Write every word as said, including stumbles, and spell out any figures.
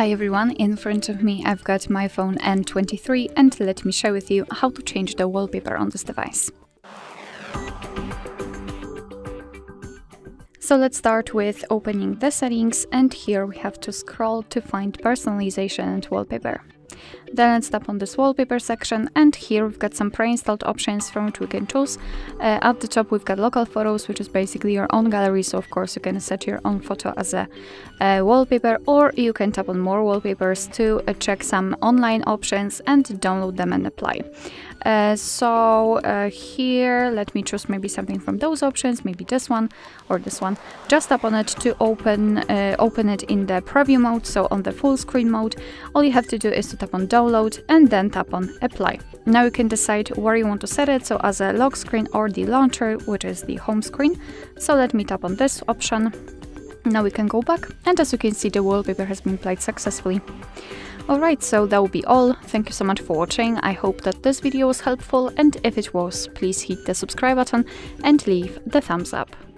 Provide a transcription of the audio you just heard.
Hi everyone, in front of me I've got my phone N twenty-three and let me share with you how to change the wallpaper on this device. So let's start with opening the settings, and here we have to scroll to find personalization and wallpaper. Then let's tap on this wallpaper section, and here we've got some pre-installed options from which we can choose. Uh, at the top we've got local photos, which is basically your own gallery, so of course you can set your own photo as a uh, wallpaper, or you can tap on more wallpapers to uh, check some online options and download them and apply. Uh, so uh, here let me choose maybe something from those options, maybe this one or this one. Just tap on it to open, uh, open it in the preview mode, so on the full screen mode. All you have to do is to tap on download and then tap on apply. Now you can decide where you want to set it, so as a lock screen or the launcher, which is the home screen. So let me tap on this option. Now we can go back, and as you can see, the wallpaper has been applied successfully. Alright, so that will be all. Thank you so much for watching. I hope that this video was helpful, and if it was, please hit the subscribe button and leave the thumbs up.